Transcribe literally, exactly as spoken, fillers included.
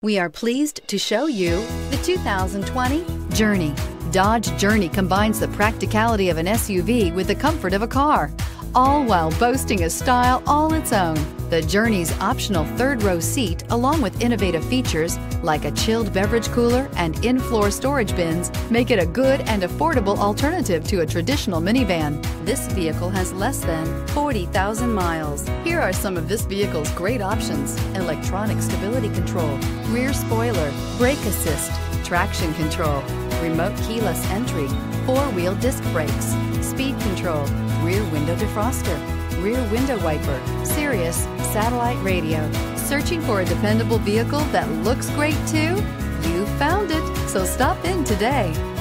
We are pleased to show you the two thousand twenty Journey. Dodge Journey combines the practicality of an S U V with the comfort of a car, all while boasting a style all its own. The Journey's optional third-row seat, along with innovative features like a chilled beverage cooler and in-floor storage bins, make it a good and affordable alternative to a traditional minivan. This vehicle has less than forty thousand miles. Here are some of this vehicle's great options: electronic stability control, rear spoiler, brake assist, traction control, remote keyless entry, four-wheel disc brakes, speed control, rear window defroster, rear window wiper, Sirius satellite radio. Searching for a dependable vehicle that looks great too? You found it, so stop in today.